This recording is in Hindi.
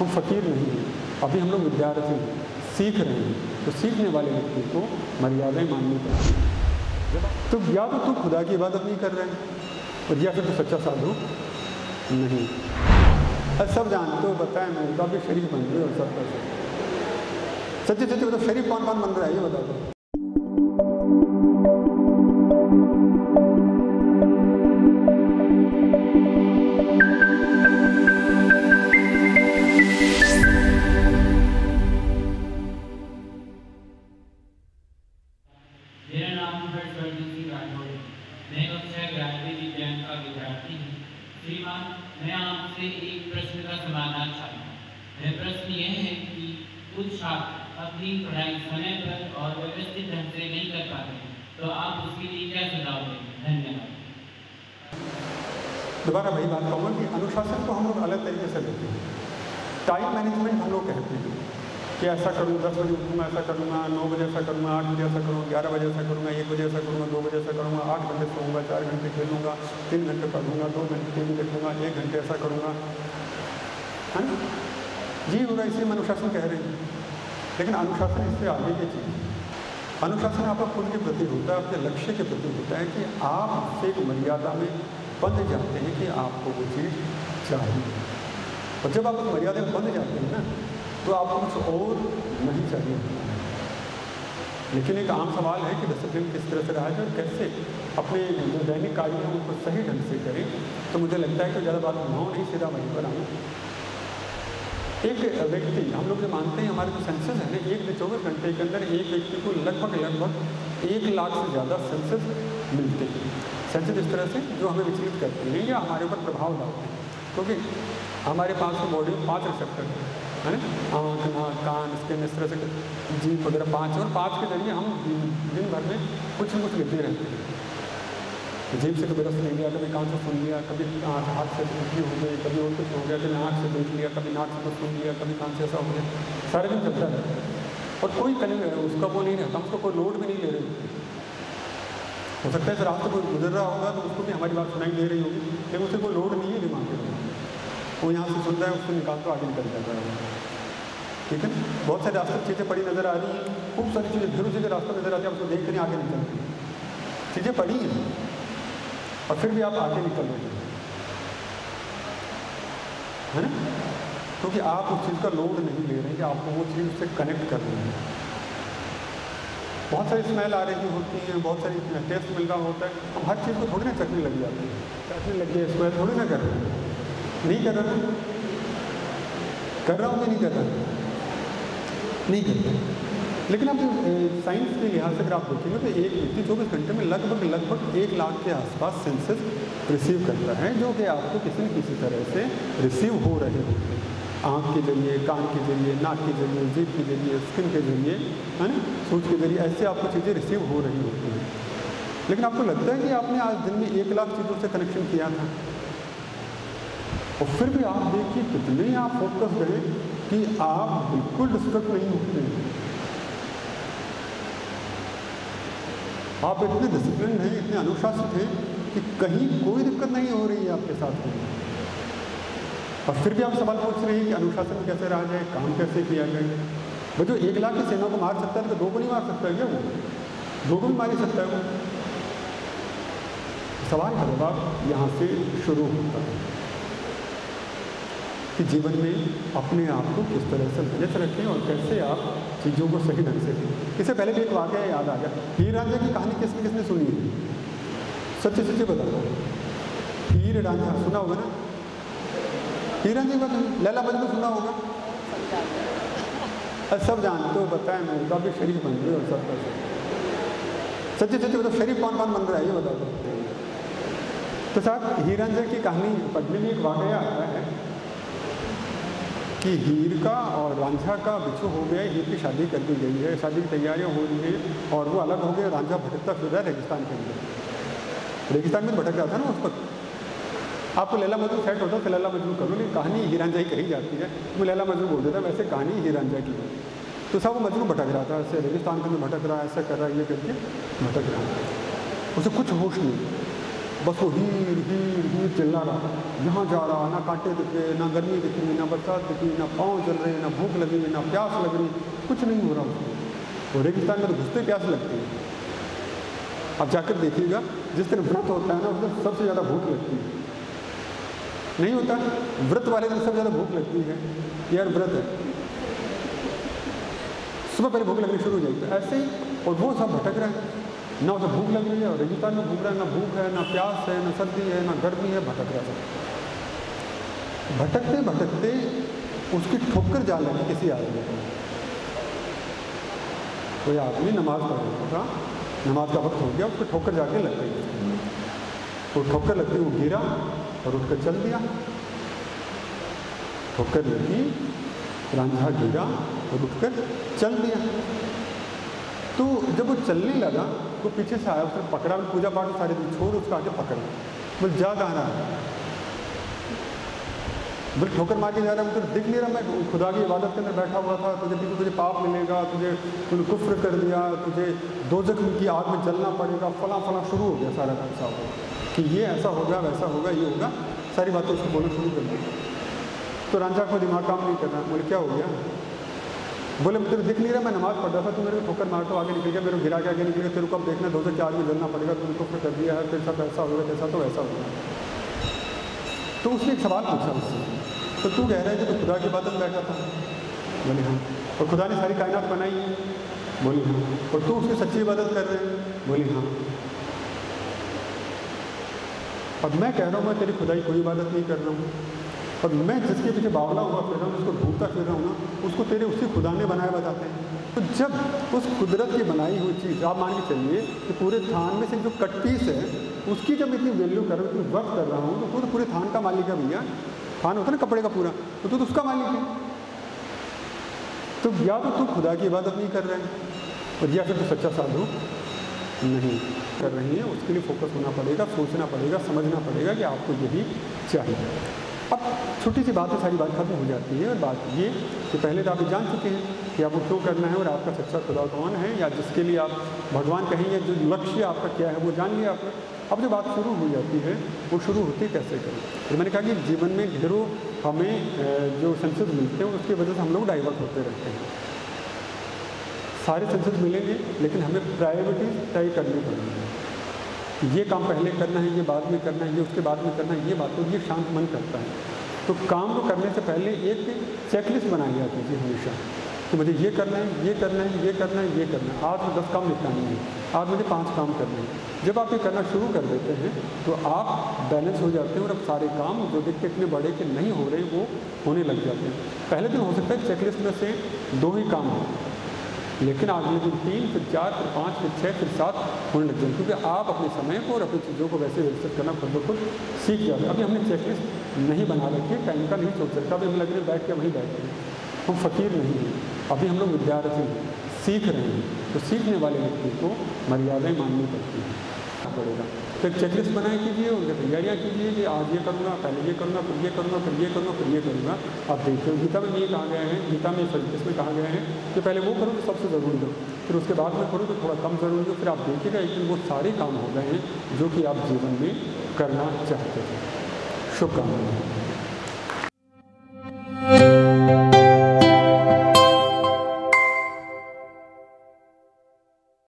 हम फ़कीर नहीं हैं, अभी हम लोग विद्यार्थी हैं, सीख रहे हैं। तो सीखने वाले व्यक्ति को मर्यादाएँ माननी पड़ती। तो या तो तू खुदा की इबादत नहीं कर रहे हैं और या फिर तो सच्चा साधु नहीं। अब सब जानते हो, बताएं मैं तो अभी शरीफ बन रही और सब कर सकते सच्चे सच्चे बताओ शरीफ कौन कौन बन रहा है ये बता दो। दोबारा वही बात कहूँगा कि अनुशासन को हम लोग अलग तरीके से लेते हैं। टाइम मैनेजमेंट हम लोग कहते हैं कि ऐसा करूँ, 10 बजे उठूँगा ऐसा करूँगा, 9 बजे ऐसा करूँगा, 8 बजे ऐसा करूँगा, 11 बजे ऐसा करूँगा, 1 बजे ऐसा करूँगा, 2 बजे ऐसा करूँगा, 8 घंटे सोऊंगा, 4 घंटे खेलूँगा, 3 घंटे पढ़ूँगा, 2 घंटे टीवी देखूँगा, 1 घंटे ऐसा करूँगा, है ना जी होगा। इसलिए हम अनुशासन कह रहे हैं, लेकिन अनुशासन इससे आगे की चीज़। अनुशासन आपका खुद के प्रति होता है, आपके लक्ष्य के प्रति होता है कि आप एक मर्यादा में बंध जाते हैं कि आपको वो चीज़ चाहिए। और जब आप उस मर्यादा में बंध जाते हैं ना तो आपको कुछ और नहीं चाहिए। लेकिन एक आम सवाल है कि डिसिप्लिन किस तरह से रहा जाए और कैसे अपने जो दैनिक कार्य हैं उनको सही ढंग से करें। तो मुझे लगता है कि ज़्यादा बात घुमाऊँ नहीं, सीधा वहीं पर आऊँ। एक व्यक्ति, हम लोग जो मानते हैं हमारे जो सेंसेस है ना, 1 से 24 घंटे के अंदर एक व्यक्ति को लगभग 1 लाख से ज़्यादा सेंसेस मिलते हैं। सेंसेस इस तरह से जो हमें विचलित करते हैं या हमारे ऊपर प्रभाव डालते हैं, क्योंकि हमारे पास तो बॉडी में 5 रिसेप्टर है ना, आँख, नाक, कान, स्किन, इस तरह से जीभ वगैरह 5 और 5 के जरिए हम दिन भर में कुछ न कुछ लेते रहते हैं। जीभ से कभी रस ले लिया, कभी कान से सुन लिया, कभी हाथ से उठी हो गई, कभी और कुछ हो गया, कभी आँख से देख लिया, कभी नाक से कुछ सुन लिया, कभी कान से ऐसा हो गया, सारे दिन चलता रहता है और कोई कहीं उसका वो नहीं रहता, उसको कोई लोड भी नहीं ले रहे। हो सकता है सर रास्ते कोई गुजर रहा होगा तो उसको भी हमारी बात सुनाई दे रही होगी, लेकिन उसे कोई लोड नहीं है दिमाग के ऊपर। वो यहाँ से सुन रहा है, उसको निकाल कर आगे निकल जाता है, ठीक है। बहुत सारे रास्ते चीज़ें पड़ी नज़र आ रही हैं, खूब सारी चीज़ें फिर उसी के रास्ते नजर आती है, उसको देख कर आगे निकल रही है, चीज़ें पड़ी हैं और फिर भी आप आगे निकल रहे हैं ना, क्योंकि आप उस चीज़ का लोड नहीं ले रहे हैं कि आपको वो चीज़ उससे कनेक्ट कर रही है। बहुत सारी स्मेल आ रही होती है, बहुत सारी टेस्ट मिल रहा होता है, हम हर चीज़ को थोड़ी ना चखने लग जाते हैं, चखने लग गए, स्मेल थोड़ी ना कर रहे हैं, नहीं कर रहा हूँ, कर रहा हूँ कि नहीं कर रहा, नहीं कर रहा। लेकिन आप साइंस के लिहाज से अगर आप देखेंगे तो एक व्यक्ति 24 घंटे में लगभग 1 लाख के आसपास सेंसेस रिसीव करता है, जो कि आपको किसी न किसी तरह से रिसीव हो रहे होते हैं। आँख के जरिए, कान के जरिए, नाक के जरिए, जीभ के जरिए, स्किन के जरिए, है ना, सोच के जरिए, ऐसे आपको चीज़ें रिसीव हो रही होती हैं। लेकिन आपको लगता है कि आपने आज दिन में 1 लाख चीज़ों से कनेक्शन किया था और फिर भी आप देखिए कितने आप फोकस रहे कि आप बिल्कुल डिस्टर्ब नहीं होते, आप इतने डिसिप्लिन हैं, इतने अनुशासित हैं कि कहीं कोई दिक्कत नहीं हो रही है आपके साथ में। और फिर भी आप सवाल पूछ रहे हैं कि अनुशासन कैसे रहा जाए, काम कैसे किया जाए। वो जो 1 लाख की सेना को मार सकता है तो 2 को नहीं मार सकता क्या? वो 2 को भी मार सकता है। वो सवाल का जवाब यहाँ से शुरू होता है कि जीवन में अपने आप को किस तरह से मैनेज रखें और कैसे आप चीज़ों को सही ढंग से दें। इससे पहले भी एक वाकया याद आ गया। हीर रांझा की कहानी किसने किसने सुनी है? सच्चे सच्चे बताओ, हीर रांझा सुना होगा ना? हीरा जी का लैला बज को सुना होगा, सब जानते हो, बताएं मैं तो अभी शरीफ बन रही और सब कर सकते सच्चे सच्चे बताओ शरीफ कौन कौन बन रहा है ये बता दो। तो साहब हीरा जी की कहानी पढ़ने में एक वाकया आता है कि हीर का और रांझा का बिछो हो गया है। हीर की शादी कर दी गई है, शादी की तैयारियाँ हो रही है और वो अलग हो गया। रांझा भटकता फिर रहा है रेगिस्तान के अंदर, रेगिस्तान में भटक रहा था ना उस वक्त। आपको लैला मजनू सेट होता तो लैला मजनू करो, लेकिन कहानी हीरा रांझा कही जाती है, वो लैला मजनू बोल देता है, वैसे कहानी हीरा रांझा की है। तो साहब वो मजनू भटक रहा था, ऐसे रेगिस्तान के अंदर भटक रहा है, ऐसा कर रहा है, ये करके भटक रहा है, उसे कुछ होश नहीं। बस वो हीर हीर हीर चिल्लाना, यहाँ जा रहा, ना कांटे दिखे, ना गर्मी दिखी, ना बरसात दिखी, ना पाँव जल रहे, ना भूख लगी, ना प्यास लग रही, कुछ नहीं हो रहा उसको। तो रेगिस्तान में तो घुसते प्यास लगती है, आप जाकर देखिएगा, जिस तरह व्रत होता है ना उस दिन सबसे ज़्यादा भूख लगती है, नहीं होता व्रत वाले दिन सबसे ज़्यादा भूख लगती है, यार व्रत है, सुबह पहले भूख लगनी शुरू हो जाएगी। ऐसे ही और वो सब भटक रहा है, ना उसे भूख लग रही है, और रेगिस्तान में घूम रहा है, ना भूख है, ना प्यास है, ना सर्दी है, ना गर्मी है, भटक रहा है। भटकते भटकते उसकी ठोकर जा लगी किसी आदमी को, कोई आदमी नमाज पढ़ रहा था, नमाज का वक्त हो गया, उसको ठोकर जाके लग गई, तो ठोकर लगती वो गिरा और उठकर चल दिया, ठोकर लगी, रांझा गिरा और उठकर चल दिया। तो जब वो चलने लगा तो पीछे से आया, उसने पकड़ा, में पूजा पाठ सारे दिन छोड़, उसका आगे पकड़ा, बोल जा रहा है, बोल ठोकर मार के जा रहा है, मुझे दिख नहीं रहा, मैं खुदा की इबादत के अंदर बैठा हुआ था, तुझे पाप मिलेगा, तुझे कुफ्र कर दिया, तुझे दोजख की आग में जलना पड़ेगा, फला फला शुरू हो गया सारा काम कि ये ऐसा होगा, वैसा होगा, ये होगा, सारी बातें उसको बोलना शुरू कर दी। तो रांझा को दिमाग काम नहीं करना, बोले क्या हो गया, बोले तेरे दिख नहीं रहा, मैं नमाज पढ़ रहा था, तू मेरे को ठोकर मार तो आगे निकल गया, मेरे को गिरा के आगे निकल गया, तेरे को अब देखना दो से चार में जलना पड़ेगा, तुमने कुफ्र कर दिया है, तेरे साथ ऐसा होगा, जैसा तो वैसा होगा। तो उसने एक सवाल पूछा उससे, तो तू कह रहा है कि तू खुदा की बात में बैठा था, बोले हाँ, और खुदा ने सारी कायनात बनाई है, बोली हाँ, और तू उसकी सच्ची इबादत कर रहे हैं, बोली हाँ, अब मैं कह रहा हूँ मैं तेरी खुदा की कोई इबादत नहीं कर रहा हूँ, और मैं जिसके पीछे बावला हुआ फिर रहा हूँ, उसको ढूंढता फिर रहा हूँ ना, उसको तेरे उसी खुदा ने बनाया बताते हैं। तो जब उस कुदरत की बनाई हुई चीज़ आप मान के चलिए कि पूरे थान में से जो कट पीस है उसकी जब इतनी वैल्यू कर रहा हूँ, इतनी वर्क कर रहा हूँ, तो तू तो पूरे थान का मालिक है भैया, थान होता है ना कपड़े का पूरा, तो तू तो उसका मालिक है। तो या तो तू खुदा की इबादत नहीं कर रहे हैं, और या फिर तो सच्चा साधु नहीं कर रही है, उसके लिए फोकस होना पड़ेगा, सोचना पड़ेगा, समझना पड़ेगा कि आपको यही चाहिए। अब छोटी सी बात है, सारी बात खत्म हो जाती है, और बात ये कि पहले तो आप जान चुके हैं कि आपको क्यों करना है, और आपका सच्चा खुदा कौन है, या जिसके लिए आप भगवान कहेंगे, जो लक्ष्य आपका क्या है वो जान लिया आपने। अब जो बात शुरू हो जाती है वो शुरू होती कैसे करें, तो मैंने कहा कि जीवन में ढेरों हमें जो संसद मिलते हैं उसकी वजह से हम लोग डाइवर्ट होते रहते हैं, सारे संसद मिलेंगे लेकिन हमें प्रायोरिटीज तय करनी पड़ेगी, ये काम पहले करना है, ये बाद में करना है, ये उसके बाद में करना है, ये बात तो ये शांत मन करता है। तो काम को करने से पहले एक चेकलिस्ट बनाई जाती थी हमेशा, तो मुझे ये करना है, ये करना है, ये करना है, ये करना है, आज मुझे 10 काम निपटाने हैं, आज मुझे 5 काम करने हैं। जब आप ये करना शुरू कर देते हैं तो आप बैलेंस हो जाते हैं, और अब सारे काम जो दिखते इतने बड़े के नहीं हो रहे वो होने लग जाते हैं। पहले दिन हो सकता है चेकलिस्ट में से 2 ही काम हो, लेकिन अगले दिन 3, फिर 4, फिर 5, फिर 6, फिर 7 होने लग जाए, क्योंकि आप अपने समय को और अपनी चीज़ों को वैसे व्यवस्थित करना खुद ब खुद सीख जाते हैं। अभी हमने चेकलिस्ट नहीं बना रखी है, टाइम का नहीं सोच सकता, अभी हमें लग रही है बैठ के वहीं बैठ गए, हम फकीर नहीं हैं, अभी हम लोग विद्यार्थी हैं, सीख रहे हैं, तो सीखने वाले व्यक्ति को मर्यादाएँ माननी पड़ती हैं, पड़ेगा। तो एक चेकलिस्ट बनाए कीजिए, उनकी तैयारियाँ कीजिए कि आज ये करूँगा, पहले ये करूँगा, फिर ये करूँगा, फिर ये करूँगा, फिर ये करूँगा। आप देखते हो गीता में ये कहा गया है, गीता में इसमें कहा गया है कि पहले वो करो तो सबसे ज़रूरी हो, फिर उसके बाद में करो तो थोड़ा कम ज़रूरी हो, फिर आप देखिएगा एक दिन वो सारे काम हो गए हैं जो कि आप जीवन में करना चाहते थे। शुभकामनाएं।